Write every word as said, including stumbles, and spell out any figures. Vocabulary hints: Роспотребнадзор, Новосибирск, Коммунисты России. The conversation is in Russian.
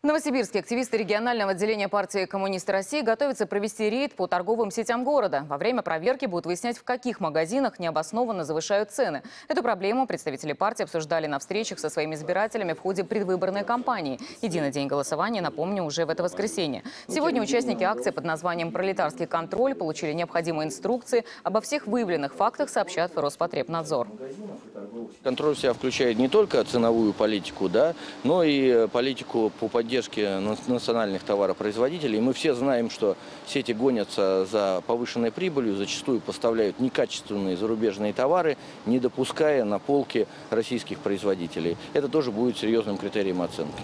В Новосибирске активисты регионального отделения партии «Коммунисты России» готовятся провести рейд по торговым сетям города. Во время проверки будут выяснять, в каких магазинах необоснованно завышают цены. Эту проблему представители партии обсуждали на встречах со своими избирателями в ходе предвыборной кампании. Единый день голосования, напомню, уже в это воскресенье. Сегодня участники акции под названием «Пролетарский контроль» получили необходимые инструкции. Обо всех выявленных фактах сообщат Роспотребнадзор. Контроль в себя включает не только ценовую политику, да, но и политику по поддержке. Поддержки национальных товаропроизводителей. Мы все знаем, что сети гонятся за повышенной прибылью, зачастую поставляют некачественные зарубежные товары, не допуская на полки российских производителей. Это тоже будет серьезным критерием оценки.